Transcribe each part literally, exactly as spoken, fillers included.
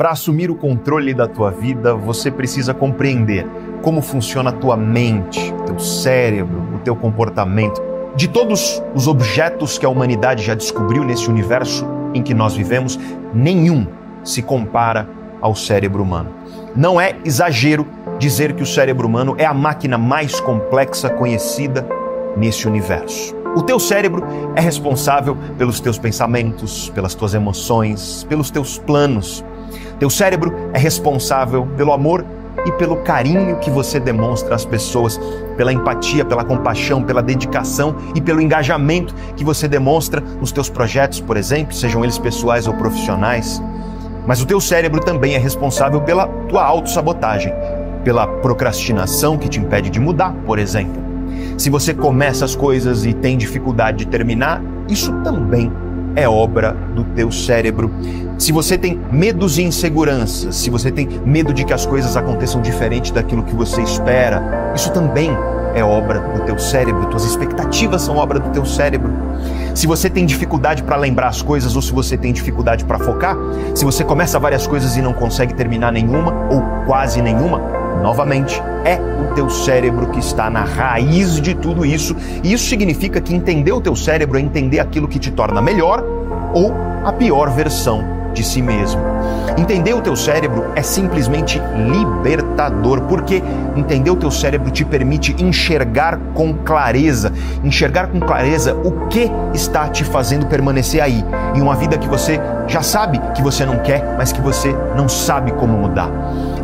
Para assumir o controle da tua vida, você precisa compreender como funciona a tua mente, o teu cérebro, o teu comportamento. De todos os objetos que a humanidade já descobriu nesse universo em que nós vivemos, nenhum se compara ao cérebro humano. Não é exagero dizer que o cérebro humano é a máquina mais complexa conhecida nesse universo. O teu cérebro é responsável pelos teus pensamentos, pelas tuas emoções, pelos teus planos. Teu cérebro é responsável pelo amor e pelo carinho que você demonstra às pessoas, pela empatia, pela compaixão, pela dedicação e pelo engajamento que você demonstra nos teus projetos, por exemplo, sejam eles pessoais ou profissionais. Mas o teu cérebro também é responsável pela tua autossabotagem, pela procrastinação que te impede de mudar, por exemplo. Se você começa as coisas e tem dificuldade de terminar, isso também é obra do teu cérebro. Se você tem medos e inseguranças, se você tem medo de que as coisas aconteçam diferente daquilo que você espera, isso também é obra do teu cérebro. Tuas expectativas são obra do teu cérebro. Se você tem dificuldade para lembrar as coisas ou se você tem dificuldade para focar, se você começa várias coisas e não consegue terminar nenhuma ou quase nenhuma, novamente, é o teu cérebro que está na raiz de tudo isso. E isso significa que entender o teu cérebro é entender aquilo que te torna melhor ou a pior versão de si mesmo. Entender o teu cérebro é simplesmente libertador, porque entender o teu cérebro te permite enxergar com clareza, enxergar com clareza o que está te fazendo permanecer aí, em uma vida que você já sabe que você não quer, mas que você não sabe como mudar.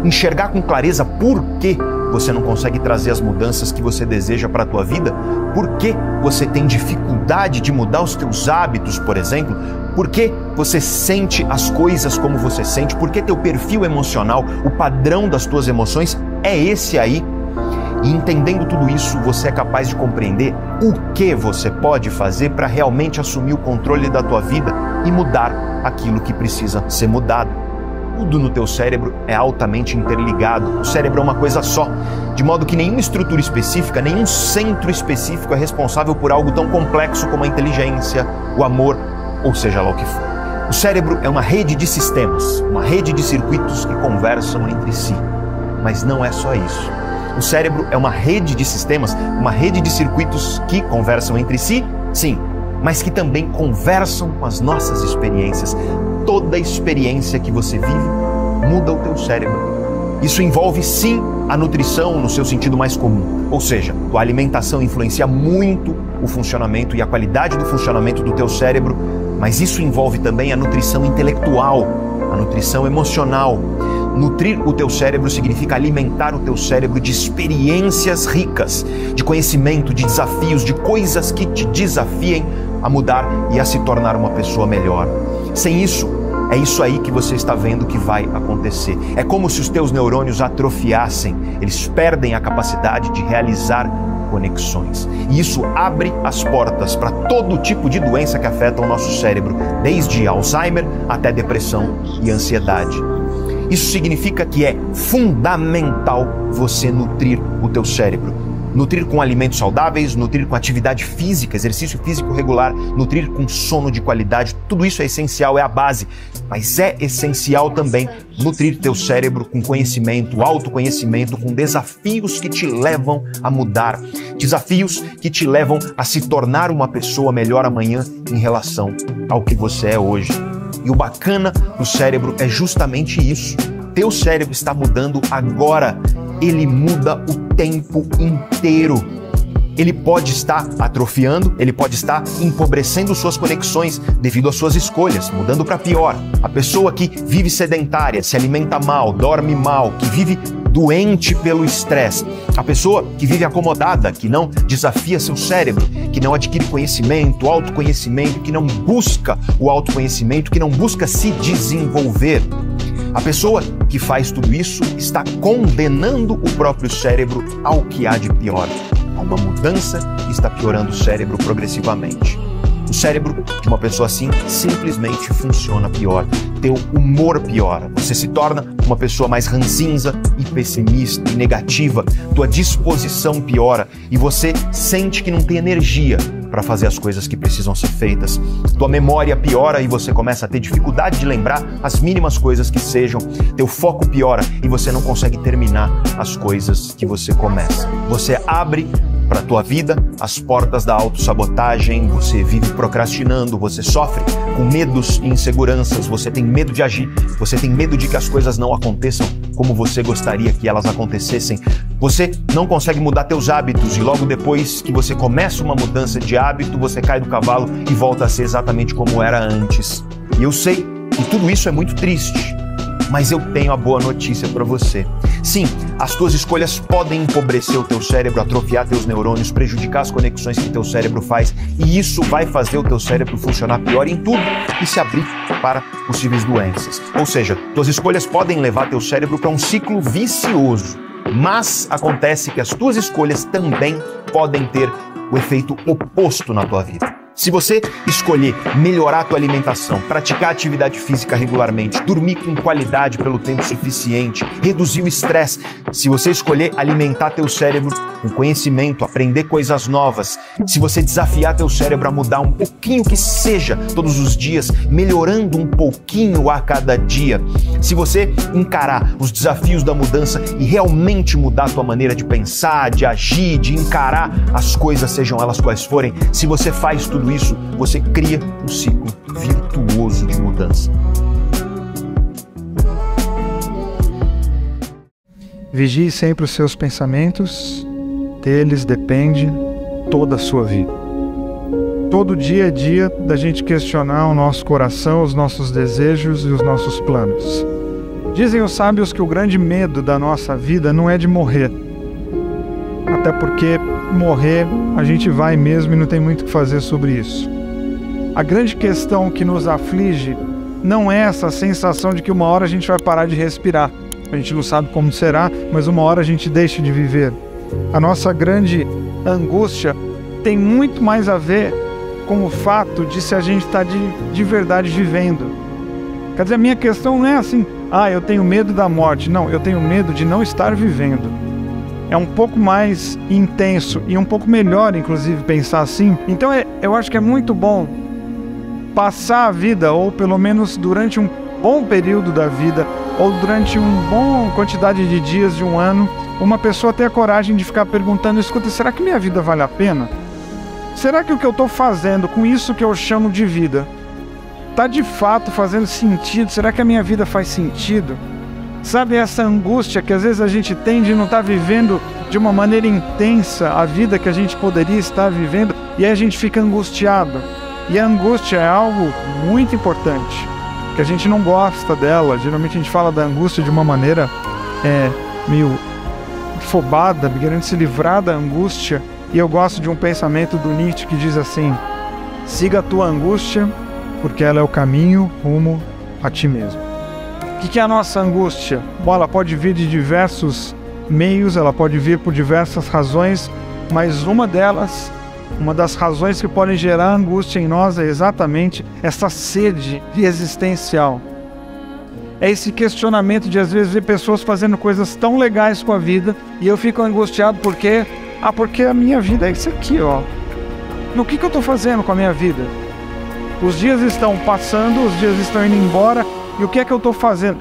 Enxergar com clareza por que você não consegue trazer as mudanças que você deseja para a tua vida, por que você tem dificuldade de mudar os teus hábitos, por exemplo, por que você sente as coisas como você sente, por que teu perfil emocional, o padrão das tuas emoções é esse aí. E entendendo tudo isso, você é capaz de compreender o que você pode fazer para realmente assumir o controle da tua vida e mudar aquilo que precisa ser mudado. Tudo no teu cérebro é altamente interligado. O cérebro é uma coisa só, de modo que nenhuma estrutura específica, nenhum centro específico é responsável por algo tão complexo como a inteligência, o amor, ou seja lá o que for. O cérebro é uma rede de sistemas, uma rede de circuitos que conversam entre si. Mas não é só isso. O cérebro é uma rede de sistemas, uma rede de circuitos que conversam entre si, sim, mas que também conversam com as nossas experiências. Toda experiência que você vive muda o teu cérebro. Isso envolve, sim, a nutrição no seu sentido mais comum. Ou seja, tua alimentação influencia muito o funcionamento e a qualidade do funcionamento do teu cérebro, mas isso envolve também a nutrição intelectual, a nutrição emocional. Nutrir o teu cérebro significa alimentar o teu cérebro de experiências ricas, de conhecimento, de desafios, de coisas que te desafiem a mudar e a se tornar uma pessoa melhor. Sem isso, é isso aí que você está vendo que vai acontecer. É como se os teus neurônios atrofiassem, eles perdem a capacidade de realizar conexões. E isso abre as portas para todo tipo de doença que afeta o nosso cérebro, desde Alzheimer até depressão e ansiedade. Isso significa que é fundamental você nutrir o teu cérebro. Nutrir com alimentos saudáveis, nutrir com atividade física, exercício físico regular, nutrir com sono de qualidade. Tudo isso é essencial, é a base. Mas é essencial também nutrir teu cérebro com conhecimento, autoconhecimento, com desafios que te levam a mudar. Desafios que te levam a se tornar uma pessoa melhor amanhã em relação ao que você é hoje. E o bacana do cérebro é justamente isso. Teu cérebro está mudando agora. Ele muda o tempo inteiro. Ele pode estar atrofiando, ele pode estar empobrecendo suas conexões devido às suas escolhas, mudando para pior. A pessoa que vive sedentária, se alimenta mal, dorme mal, que vive doente pelo estresse. A pessoa que vive acomodada, que não desafia seu cérebro, que não adquire conhecimento, autoconhecimento, que não busca o autoconhecimento, que não busca se desenvolver. A pessoa que faz tudo isso está condenando o próprio cérebro ao que há de pior, a uma mudança que está piorando o cérebro progressivamente. O cérebro de uma pessoa assim simplesmente funciona pior, teu humor piora, você se torna uma pessoa mais ranzinza e pessimista e negativa, tua disposição piora e você sente que não tem energia para fazer as coisas que precisam ser feitas. Tua memória piora e você começa a ter dificuldade de lembrar as mínimas coisas que sejam. Teu foco piora e você não consegue terminar as coisas que você começa. Você abre para a tua vida as portas da autossabotagem, você vive procrastinando, você sofre com medos e inseguranças, você tem medo de agir, você tem medo de que as coisas não aconteçam como você gostaria que elas acontecessem. Você não consegue mudar teus hábitos e logo depois que você começa uma mudança de hábito, você cai do cavalo e volta a ser exatamente como era antes. E eu sei que tudo isso é muito triste, mas eu tenho a boa notícia para você. Sim, as tuas escolhas podem empobrecer o teu cérebro, atrofiar teus neurônios, prejudicar as conexões que teu cérebro faz, e isso vai fazer o teu cérebro funcionar pior em tudo e se abrir para possíveis doenças. Ou seja, tuas escolhas podem levar teu cérebro para um ciclo vicioso, mas acontece que as tuas escolhas também podem ter o efeito oposto na tua vida. Se você escolher melhorar a tua alimentação, praticar atividade física regularmente, dormir com qualidade pelo tempo suficiente, reduzir o estresse, se você escolher alimentar teu cérebro com conhecimento, aprender coisas novas, se você desafiar teu cérebro a mudar um pouquinho que seja todos os dias, melhorando um pouquinho a cada dia, se você encarar os desafios da mudança e realmente mudar a tua maneira de pensar, de agir, de encarar as coisas, sejam elas quais forem, se você faz tudo isso, você cria um ciclo virtuoso de mudança. Vigie sempre os seus pensamentos, deles depende toda a sua vida. Todo dia é dia da gente questionar o nosso coração, os nossos desejos e os nossos planos. Dizem os sábios que o grande medo da nossa vida não é de morrer, até porque morrer, a gente vai mesmo e não tem muito o que fazer sobre isso. A grande questão que nos aflige não é essa sensação de que uma hora a gente vai parar de respirar. A gente não sabe como será, mas uma hora a gente deixa de viver. A nossa grande angústia tem muito mais a ver com o fato de se a gente está de, de verdade vivendo. Quer dizer, a minha questão não é assim, ah, eu tenho medo da morte. Não, eu tenho medo de não estar vivendo. É um pouco mais intenso e um pouco melhor, inclusive, pensar assim. Então, é, eu acho que é muito bom passar a vida, ou pelo menos durante um bom período da vida, ou durante uma boa quantidade de dias de um ano, uma pessoa ter a coragem de ficar perguntando, escuta, será que minha vida vale a pena? Será que o que eu estou fazendo com isso que eu chamo de vida está de fato fazendo sentido? Será que a minha vida faz sentido? Sabe essa angústia que às vezes a gente tem de não estar vivendo de uma maneira intensa a vida que a gente poderia estar vivendo, e aí a gente fica angustiado. E a angústia é algo muito importante, que a gente não gosta dela. Geralmente a gente fala da angústia de uma maneira é, meio afobada, querendo se livrar da angústia. E eu gosto de um pensamento do Nietzsche que diz assim, siga a tua angústia, porque ela é o caminho rumo a ti mesmo. O que, que é a nossa angústia? Bom, ela pode vir de diversos meios, ela pode vir por diversas razões, mas uma delas, uma das razões que podem gerar angústia em nós é exatamente essa sede existencial. É esse questionamento de às vezes ver pessoas fazendo coisas tão legais com a vida e eu fico angustiado porque, ah, porque a minha vida é isso aqui, ó. No que, que eu estou fazendo com a minha vida? Os dias estão passando, os dias estão indo embora. E o que é que eu estou fazendo?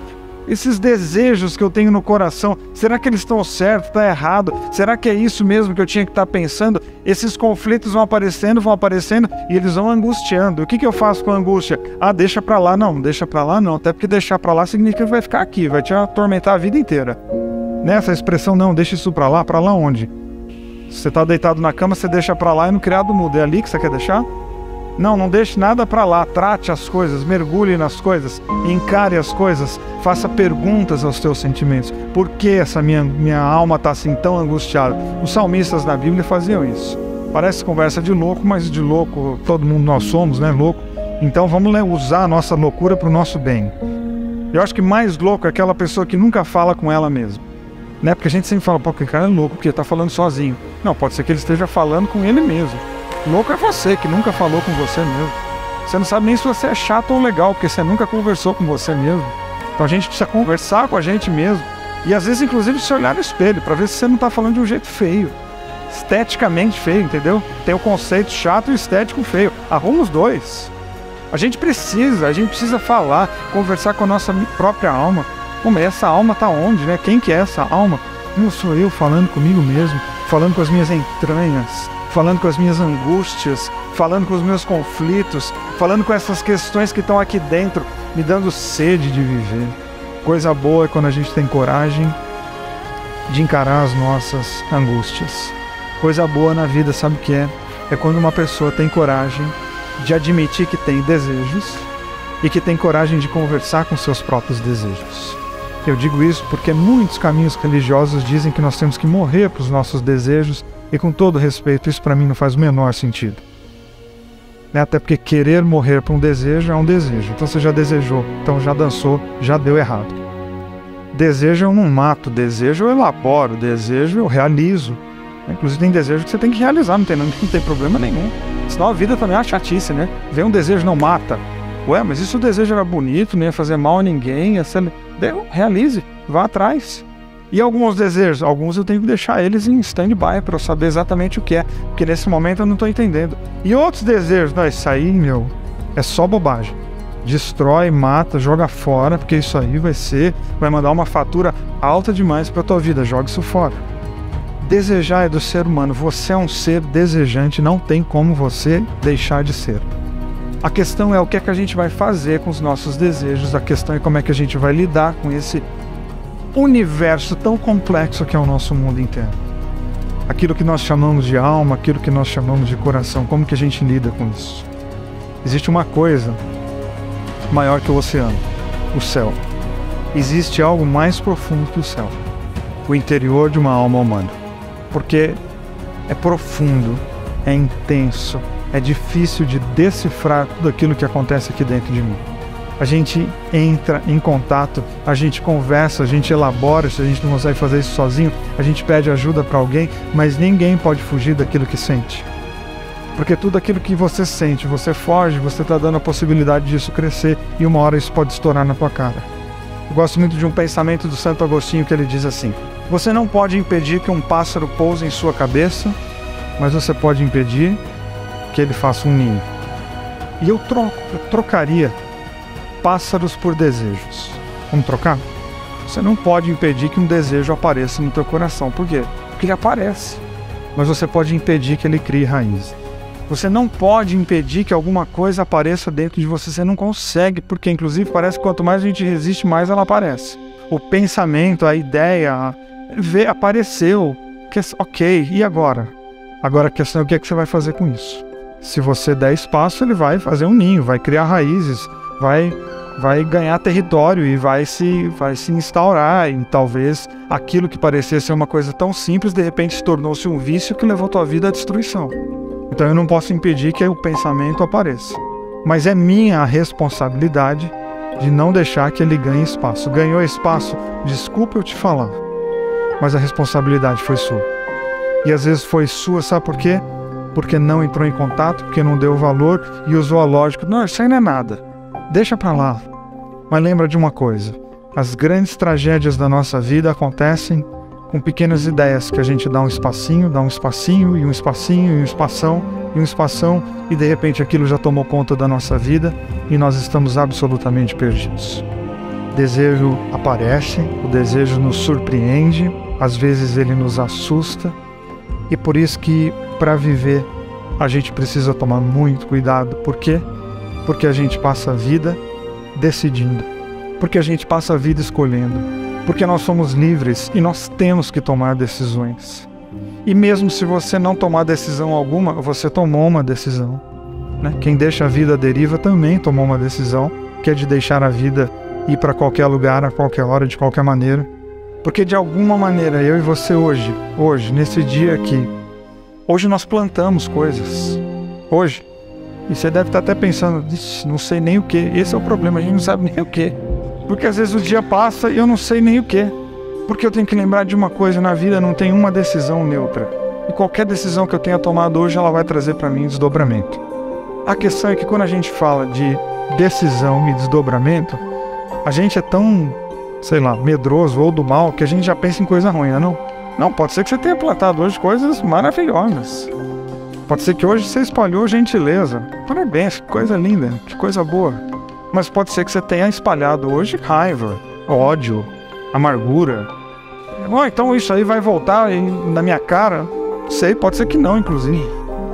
Esses desejos que eu tenho no coração, será que eles estão certos, está errado? Será que é isso mesmo que eu tinha que estar pensando? Esses conflitos vão aparecendo, vão aparecendo e eles vão angustiando. O que, que eu faço com a angústia? Ah, deixa para lá não, deixa para lá não. Até porque deixar para lá significa que vai ficar aqui, vai te atormentar a vida inteira. Nessa expressão, não, deixa isso para lá, para lá onde? Se você está deitado na cama, você deixa para lá e no criado muda. É ali que você quer deixar? Não, não deixe nada para lá, trate as coisas, mergulhe nas coisas, encare as coisas, faça perguntas aos teus sentimentos. Por que essa minha, minha alma está assim tão angustiada? Os salmistas na Bíblia faziam isso. Parece conversa de louco, mas de louco todo mundo nós somos, né, louco? Então vamos usar a nossa loucura para o nosso bem. Eu acho que mais louco é aquela pessoa que nunca fala com ela mesma. Né? Porque a gente sempre fala, pô, que cara é louco, porque está falando sozinho. Não, pode ser que ele esteja falando com ele mesmo. Louco é você, que nunca falou com você mesmo. Você não sabe nem se você é chato ou legal, porque você nunca conversou com você mesmo. Então a gente precisa conversar com a gente mesmo. E às vezes, inclusive, se olhar no espelho, para ver se você não está falando de um jeito feio. esteticamente feio, entendeu? Tem o conceito chato e estético feio. Arruma os dois. A gente precisa, a gente precisa falar, conversar com a nossa própria alma. Como essa alma tá onde, né? Quem que é essa alma? Não sou eu falando comigo mesmo, falando com as minhas entranhas, falando com as minhas angústias, falando com os meus conflitos, falando com essas questões que estão aqui dentro, me dando sede de viver. Coisa boa é quando a gente tem coragem de encarar as nossas angústias. Coisa boa na vida, sabe o que é? É quando uma pessoa tem coragem de admitir que tem desejos e que tem coragem de conversar com seus próprios desejos. Eu digo isso porque muitos caminhos religiosos dizem que nós temos que morrer para os nossos desejos, e com todo respeito, isso para mim não faz o menor sentido. Até porque querer morrer para um desejo é um desejo. Então você já desejou, então já dançou, já deu errado. Desejo eu não mato, desejo eu elaboro, desejo eu realizo. Inclusive tem desejo que você tem que realizar, não tem, não, não tem problema nenhum. Senão a vida também é uma chatice, né? Vem um desejo, não mata. Ué, mas isso o desejo era bonito, não ia fazer mal a ninguém, ia ser... Deu, realize, vá atrás. E alguns desejos, alguns eu tenho que deixar eles em stand-by para eu saber exatamente o que é, porque nesse momento eu não estou entendendo. E outros desejos, não, isso aí, meu, é só bobagem. Destrói, mata, joga fora, porque isso aí vai ser, vai mandar uma fatura alta demais para a tua vida, joga isso fora. Desejar é do ser humano, você é um ser desejante, não tem como você deixar de ser. A questão é o que é que a gente vai fazer com os nossos desejos, a questão é como é que a gente vai lidar com esse universo tão complexo que é o nosso mundo interno. Aquilo que nós chamamos de alma, aquilo que nós chamamos de coração, como que a gente lida com isso? Existe uma coisa maior que o oceano, o céu. Existe algo mais profundo que o céu, o interior de uma alma humana. Porque é profundo, é intenso, é difícil de decifrar tudo aquilo que acontece aqui dentro de mim. A gente entra em contato, a gente conversa, a gente elabora, se a gente não consegue fazer isso sozinho, a gente pede ajuda para alguém, mas ninguém pode fugir daquilo que sente. Porque tudo aquilo que você sente, você foge, você está dando a possibilidade disso crescer e uma hora isso pode estourar na tua cara. Eu gosto muito de um pensamento do Santo Agostinho que ele diz assim: você não pode impedir que um pássaro pouse em sua cabeça, mas você pode impedir que ele faça um ninho. E eu, troco, eu trocaria pássaros por desejos. Vamos trocar? Você não pode impedir que um desejo apareça no teu coração. Por quê? Porque ele aparece. Mas você pode impedir que ele crie raiz. Você não pode impedir que alguma coisa apareça dentro de você. Você não consegue, porque inclusive parece que quanto mais a gente resiste, mais ela aparece. O pensamento, a ideia, vê, apareceu. Que, ok, e agora? Agora a questão é o que é que você vai fazer com isso? Se você der espaço, ele vai fazer um ninho, vai criar raízes, vai, vai ganhar território e vai se, vai se instaurar. E talvez aquilo que parecia ser uma coisa tão simples, de repente tornou-se um vício que levou tua vida à destruição. Então eu não posso impedir que o pensamento apareça. Mas é minha responsabilidade de não deixar que ele ganhe espaço. Ganhou espaço, desculpa eu te falar, mas a responsabilidade foi sua. E às vezes foi sua, sabe por quê? Porque não entrou em contato, porque não deu valor e usou a lógica. Não, isso aí não é nada. Deixa pra lá. Mas lembra de uma coisa. As grandes tragédias da nossa vida acontecem com pequenas ideias que a gente dá um espacinho, dá um espacinho, e um espacinho, e um espação, e um espação, e de repente aquilo já tomou conta da nossa vida e nós estamos absolutamente perdidos. O desejo aparece, o desejo nos surpreende, às vezes ele nos assusta, e por isso que para viver a gente precisa tomar muito cuidado. Por quê? Porque a gente passa a vida decidindo, porque a gente passa a vida escolhendo, porque nós somos livres e nós temos que tomar decisões. E mesmo se você não tomar decisão alguma, você tomou uma decisão, né? Quem deixa a vida à deriva também tomou uma decisão, que é de deixar a vida ir para qualquer lugar, a qualquer hora, de qualquer maneira. Porque de alguma maneira eu e você hoje, hoje, nesse dia aqui, hoje nós plantamos coisas, hoje, e você deve estar até pensando, não sei nem o que, esse é o problema, a gente não sabe nem o que, porque às vezes o dia passa e eu não sei nem o que, porque eu tenho que lembrar de uma coisa, na vida não tem uma decisão neutra, e qualquer decisão que eu tenha tomado hoje, ela vai trazer para mim desdobramento. A questão é que quando a gente fala de decisão e desdobramento, a gente é tão, sei lá, medroso ou do mal, que a gente já pensa em coisa ruim, não é? Não, pode ser que você tenha plantado hoje coisas maravilhosas. Pode ser que hoje você espalhou gentileza. Parabéns, que coisa linda, que coisa boa. Mas pode ser que você tenha espalhado hoje raiva, ódio, amargura. Oh, então isso aí vai voltar na minha cara? Sei, pode ser que não, inclusive.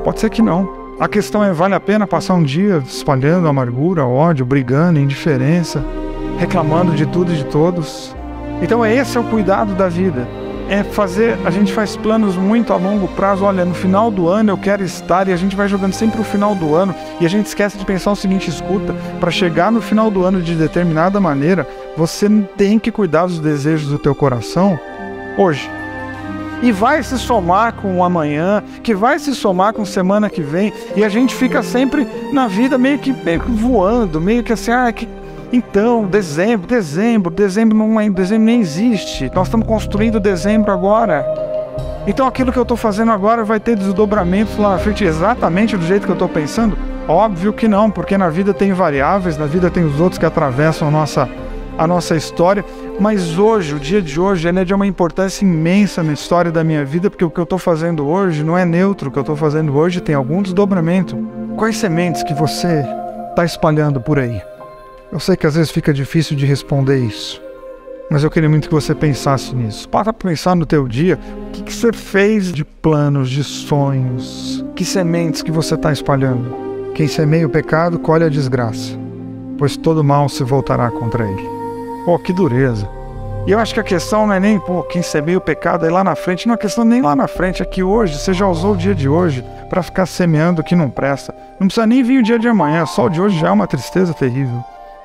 Pode ser que não. A questão é, vale a pena passar um dia espalhando amargura, ódio, brigando, indiferença, reclamando de tudo e de todos? Então esse é o cuidado da vida. É fazer, a gente faz planos muito a longo prazo, olha, no final do ano eu quero estar, e a gente vai jogando sempre o final do ano, e a gente esquece de pensar o seguinte, escuta, para chegar no final do ano de determinada maneira, você tem que cuidar dos desejos do teu coração hoje. E vai se somar com o amanhã, que vai se somar com semana que vem, e a gente fica sempre na vida meio que, meio que voando, meio que assim, ah, que... Então, dezembro, dezembro, dezembro não é, dezembro nem existe. Nós estamos construindo dezembro agora. Então aquilo que eu estou fazendo agora vai ter desdobramentos lá na frente exatamente do jeito que eu estou pensando? Óbvio que não, porque na vida tem variáveis, na vida tem os outros que atravessam a nossa, a nossa história. Mas hoje, o dia de hoje, ele é de uma importância imensa na história da minha vida, porque o que eu estou fazendo hoje não é neutro. O que eu estou fazendo hoje tem algum desdobramento. Quais sementes que você está espalhando por aí? Eu sei que às vezes fica difícil de responder isso, mas eu queria muito que você pensasse nisso. Para pensar no teu dia, o que, que você fez de planos, de sonhos, que sementes que você está espalhando. Quem semeia o pecado, colhe a desgraça, pois todo mal se voltará contra ele. Pô, que dureza. E eu acho que a questão não é nem, pô, quem semeia o pecado é lá na frente, não é questão nem lá na frente, é que hoje, você já usou o dia de hoje para ficar semeando o que não presta. Não precisa nem vir o dia de amanhã, só o de hoje já é uma tristeza terrível.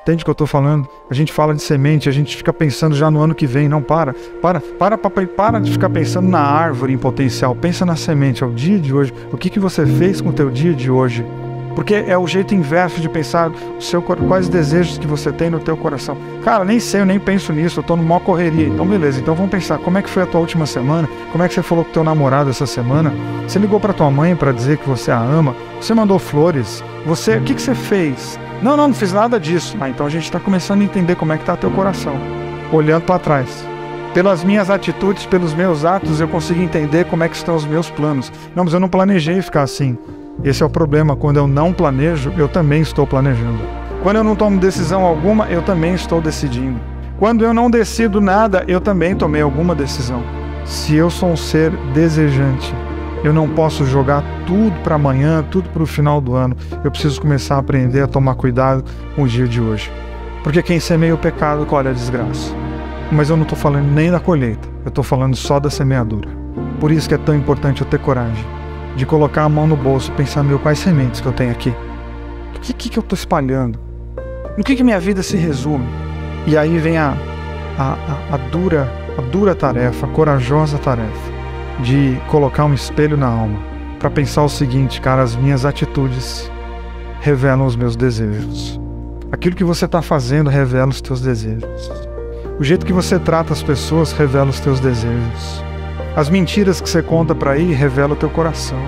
Entende o que eu estou falando? A gente fala de semente, a gente fica pensando já no ano que vem, não para. Para, para, para, para de ficar pensando na árvore em potencial, pensa na semente, é o dia de hoje. O que, que você fez com o teu dia de hoje? Porque é o jeito inverso de pensar o seu, quais desejos que você tem no teu coração. Cara, nem sei, eu nem penso nisso, eu estou numa correria. Então beleza, então vamos pensar, como é que foi a tua última semana? Como é que você falou com o teu namorado essa semana? Você ligou para tua mãe para dizer que você a ama? Você mandou flores? Você, o que, que você fez? Não, não, não fiz nada disso. Ah, então a gente está começando a entender como é que está teu coração. Olhando para trás. Pelas minhas atitudes, pelos meus atos, eu consigo entender como é que estão os meus planos. Não, mas eu não planejei ficar assim. Esse é o problema. Quando eu não planejo, eu também estou planejando. Quando eu não tomo decisão alguma, eu também estou decidindo. Quando eu não decido nada, eu também tomei alguma decisão. Se eu sou um ser desejante, eu não posso jogar tudo para amanhã, tudo para o final do ano. Eu preciso começar a aprender a tomar cuidado com o dia de hoje. Porque quem semeia o pecado, colhe a desgraça. Mas eu não estou falando nem da colheita, eu estou falando só da semeadura. Por isso que é tão importante eu ter coragem de colocar a mão no bolso e pensar, meu, quais sementes que eu tenho aqui? O que, que, que eu estou espalhando? No que, que minha vida se resume? E aí vem a, a, a, a, dura, a dura tarefa, a corajosa tarefa de colocar um espelho na alma para pensar o seguinte, cara, as minhas atitudes revelam os meus desejos. Aquilo que você está fazendo revela os teus desejos. O jeito que você trata as pessoas revela os teus desejos. As mentiras que você conta para aí revela o teu coração.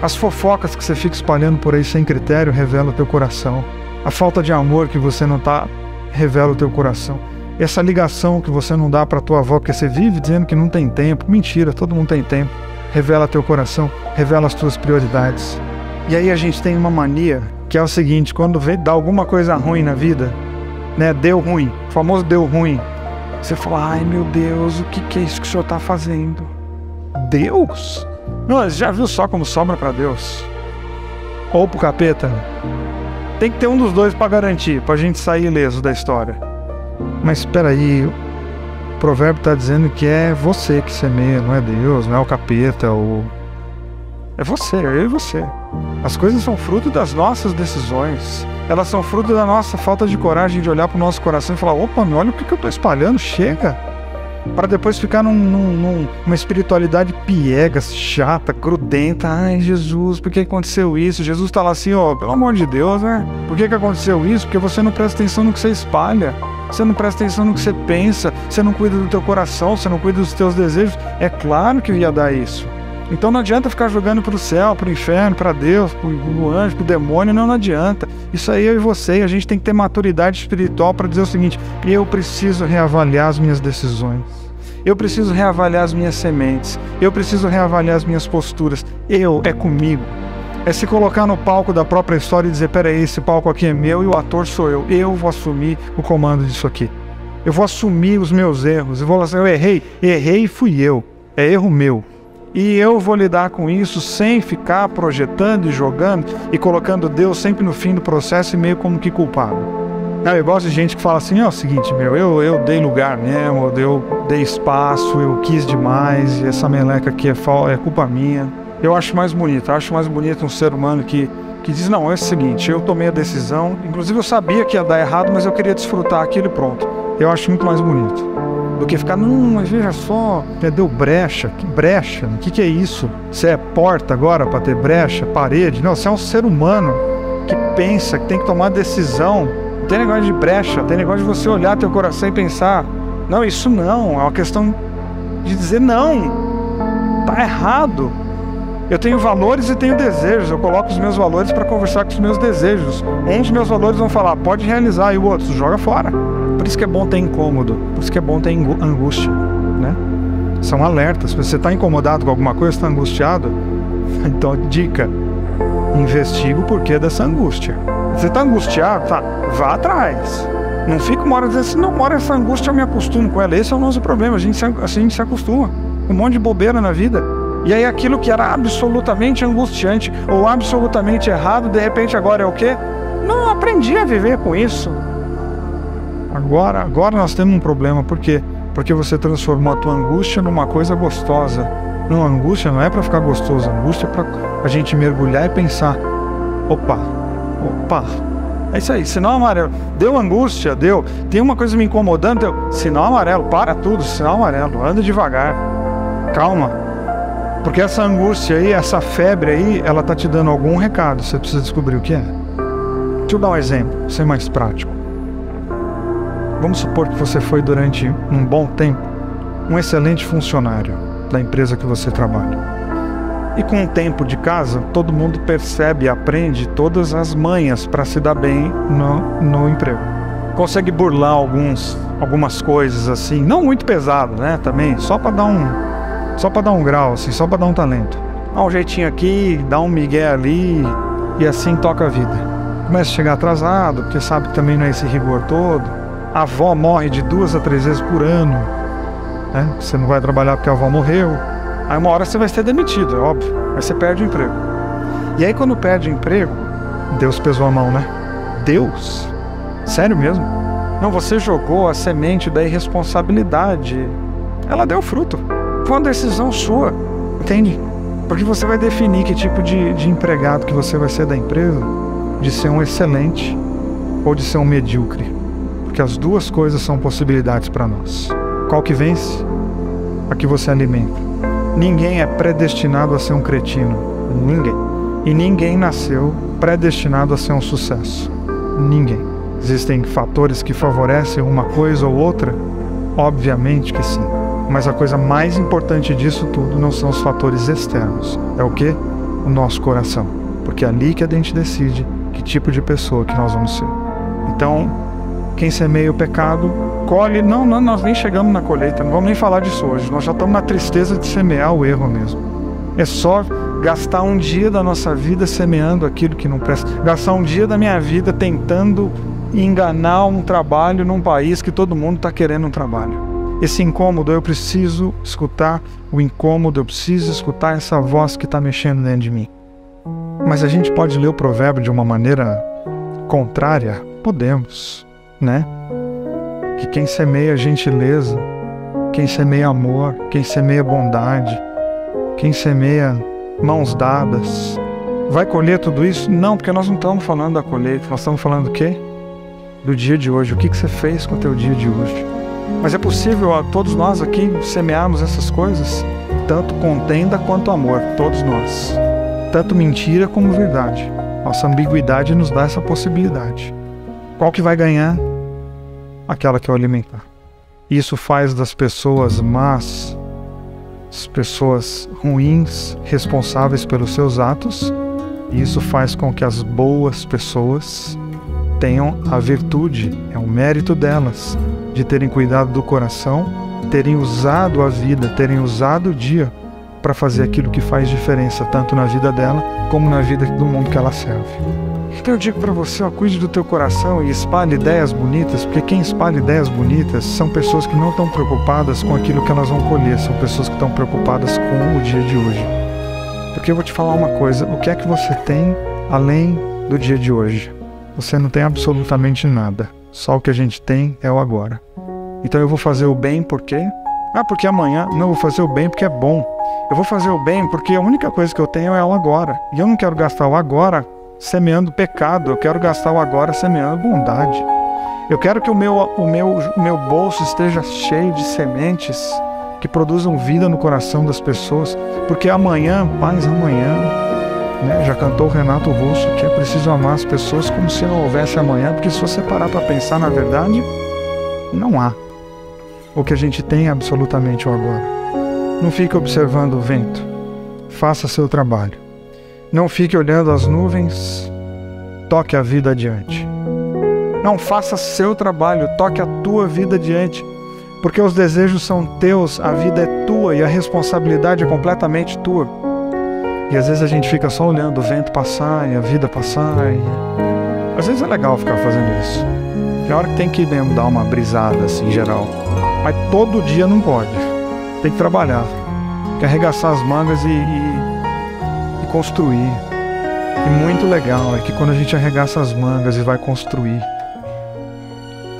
As fofocas que você fica espalhando por aí sem critério revela o teu coração. A falta de amor que você não tá revela o teu coração. Essa ligação que você não dá para tua avó, porque você vive dizendo que não tem tempo. Mentira, todo mundo tem tempo. Revela teu coração, revela as tuas prioridades. E aí a gente tem uma mania, que é o seguinte, quando vê, dá alguma coisa ruim na vida, né, deu ruim, o famoso deu ruim. Você fala, ai meu Deus, o que, que é isso que o senhor tá fazendo? Deus? Não, já viu só como sobra para Deus? Ou pro capeta? Tem que ter um dos dois para garantir, pra gente sair ileso da história. Mas espera aí, o provérbio está dizendo que é você que semeia, não é Deus, não é o capeta, ou... é você, eu e você. As coisas são fruto das nossas decisões, elas são fruto da nossa falta de coragem de olhar para o nosso coração e falar, opa, meu, olha o que, que eu estou espalhando, chega! Para depois ficar num, num, num, numa espiritualidade piega, chata, grudenta. Ai, Jesus, por que aconteceu isso? Jesus está lá assim, ó, pelo amor de Deus, né? Por que, que aconteceu isso? Porque você não presta atenção no que você espalha. Você não presta atenção no que você pensa. Você não cuida do teu coração, você não cuida dos teus desejos. É claro que ia dar isso. Então não adianta ficar jogando pro céu, pro inferno, para Deus, pro, pro anjo, pro demônio. Não, não adianta. Isso aí eu e você, a gente tem que ter maturidade espiritual para dizer o seguinte, eu preciso reavaliar as minhas decisões. Eu preciso reavaliar as minhas sementes. Eu preciso reavaliar as minhas posturas. Eu, é comigo. É se colocar no palco da própria história e dizer, peraí, esse palco aqui é meu e o ator sou eu. Eu vou assumir o comando disso aqui. Eu vou assumir os meus erros. Eu vou dizer, eu errei. Errei e fui eu. É erro meu. E eu vou lidar com isso sem ficar projetando e jogando e colocando Deus sempre no fim do processo e meio como que culpado. Eu gosto de gente que fala assim, é o seguinte, meu, eu, eu dei lugar mesmo, eu dei espaço, eu quis demais, e essa meleca aqui é, é culpa minha. Eu acho mais bonito, acho mais bonito um ser humano que, que diz, não, é o seguinte, eu tomei a decisão, inclusive eu sabia que ia dar errado, mas eu queria desfrutar aquilo e pronto. Eu acho muito mais bonito do que ficar, não, mas veja só, deu brecha, que brecha, o que, que é isso? Você é porta agora para ter brecha, parede? Não, você é um ser humano que pensa, que tem que tomar decisão. Tem negócio de brecha, tem negócio de você olhar teu coração e pensar, não, isso não, é uma questão de dizer não, tá errado. Eu tenho valores e tenho desejos, eu coloco os meus valores para conversar com os meus desejos. Um dos meus valores vão falar, pode realizar, e o outro, joga fora. Por isso que é bom ter incômodo, por isso que é bom ter angústia, né? São alertas, se você está incomodado com alguma coisa, está angustiado, então dica, investiga o porquê dessa angústia. Você está angustiado? Tá, vá atrás. Não fica uma hora dizendo assim, não, mora essa angústia, eu me acostumo com ela. Esse é o nosso problema, a gente, se, a gente se acostuma. Um monte de bobeira na vida. E aí aquilo que era absolutamente angustiante ou absolutamente errado, de repente agora é o quê? Não, aprendi a viver com isso. Agora, agora nós temos um problema, por quê? Porque você transformou a tua angústia numa coisa gostosa. Não, a angústia não é para ficar gostosa, a angústia é para a gente mergulhar e pensar, opa, Opa, é isso aí, sinal amarelo. Deu angústia, deu. Tem uma coisa me incomodando, deu. Sinal amarelo, para tudo, sinal amarelo. Anda devagar, calma. Porque essa angústia aí, essa febre aí, ela tá te dando algum recado. Você precisa descobrir o que é. Deixa eu dar um exemplo, ser mais prático. Vamos supor que você foi durante um bom tempo um excelente funcionário da empresa que você trabalha. E com o tempo de casa, todo mundo percebe e aprende todas as manhas para se dar bem no, no emprego. Consegue burlar alguns, algumas coisas assim, não muito pesado, né, também, só para dar um só para dar um grau, assim, só para dar um talento. Dá um jeitinho aqui, dá um migué ali e assim toca a vida. Começa a chegar atrasado, porque sabe que também não é esse rigor todo. A avó morre de duas a três vezes por ano, né? Você não vai trabalhar porque a avó morreu. Aí uma hora você vai ser demitido, é óbvio. Aí você perde o emprego. E aí quando perde o emprego, Deus pesou a mão, né? Deus? Sério mesmo? Não, você jogou a semente da irresponsabilidade. Ela deu fruto. Foi uma decisão sua, entende? Porque você vai definir que tipo de, de empregado que você vai ser da empresa, de ser um excelente ou de ser um medíocre. Porque as duas coisas são possibilidades para nós. Qual que vence? A que você alimenta. Ninguém é predestinado a ser um cretino, ninguém. E ninguém nasceu predestinado a ser um sucesso, ninguém. Existem fatores que favorecem uma coisa ou outra? Obviamente que sim. Mas a coisa mais importante disso tudo não são os fatores externos. É o quê? O nosso coração. Porque é ali que a gente decide que tipo de pessoa que nós vamos ser. Então, quem semeia o pecado, colhe. Não, não, nós nem chegamos na colheita, não vamos nem falar disso hoje, nós já estamos na tristeza de semear o erro mesmo. É só gastar um dia da nossa vida semeando aquilo que não presta, gastar um dia da minha vida tentando enganar um trabalho num país que todo mundo está querendo um trabalho. Esse incômodo, eu preciso escutar o incômodo, eu preciso escutar essa voz que está mexendo dentro de mim. Mas a gente pode ler o provérbio de uma maneira contrária? Podemos. Né? Que quem semeia gentileza, quem semeia amor, quem semeia bondade, quem semeia mãos dadas, vai colher tudo isso? Não, porque nós não estamos falando da colheita, nós estamos falando do quê? Do dia de hoje, o que, que você fez com o teu dia de hoje? Mas é possível a todos nós aqui semearmos essas coisas? Tanto contenda quanto amor, todos nós. Tanto mentira como verdade. Nossa ambiguidade nos dá essa possibilidade. Qual que vai ganhar? Aquela que eu alimentar. Isso faz das pessoas más, as pessoas ruins, responsáveis pelos seus atos, e isso faz com que as boas pessoas tenham a virtude, é um mérito delas, de terem cuidado do coração terem usado a vida, terem usado o dia para fazer aquilo que faz diferença, tanto na vida dela como na vida do mundo que ela serve. Então eu digo para você, ó, cuide do teu coração e espalhe ideias bonitas, porque quem espalha ideias bonitas são pessoas que não estão preocupadas com aquilo que elas vão colher, são pessoas que estão preocupadas com o dia de hoje. Porque eu vou te falar uma coisa, o que é que você tem além do dia de hoje? Você não tem absolutamente nada, só o que a gente tem é o agora. Então eu vou fazer o bem por quê? Ah, porque amanhã? Não, eu vou fazer o bem porque é bom. Eu vou fazer o bem porque a única coisa que eu tenho é o agora. E eu não quero gastar o agora semeando pecado. Eu quero gastar o agora semeando bondade. Eu quero que o meu, o meu, o meu bolso esteja cheio de sementes que produzam vida no coração das pessoas. Porque amanhã, paz amanhã, né? Já cantou o Renato Russo que é preciso amar as pessoas como se não houvesse amanhã. Porque se você parar para pensar, na verdade, não há. O que a gente tem é absolutamente o agora. Não fique observando o vento. Faça seu trabalho. Não fique olhando as nuvens. Toque a vida adiante. Não faça seu trabalho. Toque a tua vida adiante. Porque os desejos são teus, a vida é tua e a responsabilidade é completamente tua. E às vezes a gente fica só olhando o vento passar e a vida passar. E... às vezes é legal ficar fazendo isso. É hora que tem que mesmo dar uma brisada assim, em geral. Mas todo dia não pode. Tem que trabalhar. Tem que arregaçar as mangas e, e, e construir. E muito legal é que quando a gente arregaça as mangas e vai construir,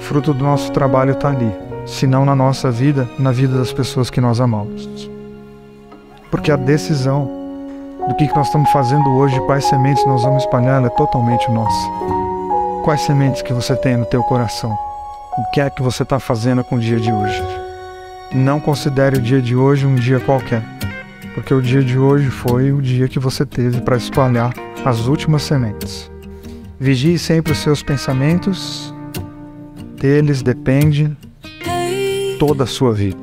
fruto do nosso trabalho está ali. Se não na nossa vida, na vida das pessoas que nós amamos. Porque a decisão do que nós estamos fazendo hoje, quais sementes nós vamos espalhar, ela é totalmente nossa. Quais sementes que você tem no teu coração? O que é que você está fazendo com o dia de hoje? Não considere o dia de hoje um dia qualquer, porque o dia de hoje foi o dia que você teve para espalhar as últimas sementes. Vigie sempre os seus pensamentos, deles depende toda a sua vida.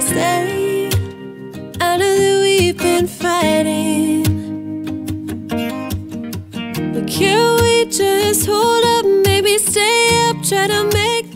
Stay. I know that we've been fighting, but can we just hold up, maybe stay up, try to make